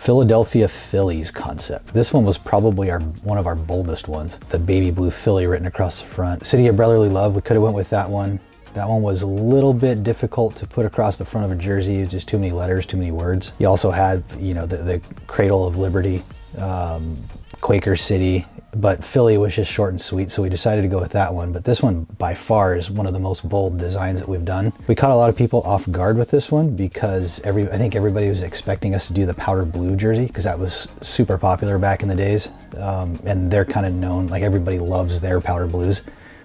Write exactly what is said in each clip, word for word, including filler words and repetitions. Philadelphia Phillies concept. This one was probably our one of our boldest ones. The baby blue Philly written across the front. City of Brotherly Love, we could have went with that one. That one was a little bit difficult to put across the front of a jersey. It was just too many letters, too many words. You also had, you know, the, the Cradle of Liberty, um, Quaker City, but Philly was just short and sweet, so we decided to go with that one. But this one by far is one of the most bold designs that we've done. We caught a lot of people off guard with this one because every I think everybody was expecting us to do the powder blue jersey because that was super popular back in the days, um, and they're kind of known, like everybody loves their powder blues,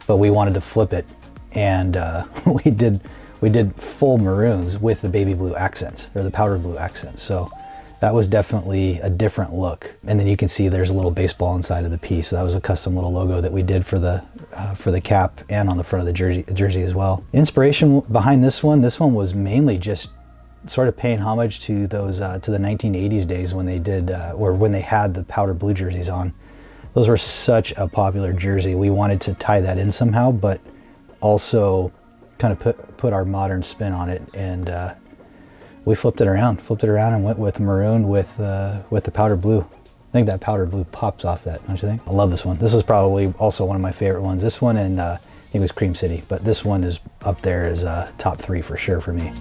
but we wanted to flip it, and uh, we did we did full maroons with the baby blue accents, or the powder blue accents. So that was definitely a different look. And then you can see there's a little baseball inside of the piece. So that was a custom little logo that we did for the uh, for the cap and on the front of the jersey, jersey as well. Inspiration behind this one, this one was mainly just sort of paying homage to those uh, to the nineteen eighties days when they did uh, or when they had the powder blue jerseys on. Those were such a popular jersey. We wanted to tie that in somehow, but also kind of put put our modern spin on it, and uh, we flipped it around, flipped it around and went with maroon with, uh, with the powder blue. I think that powder blue pops off that, don't you think? I love this one. This is probably also one of my favorite ones. This one and uh, I think it was Cream City, but this one is up there as uh, top three for sure for me.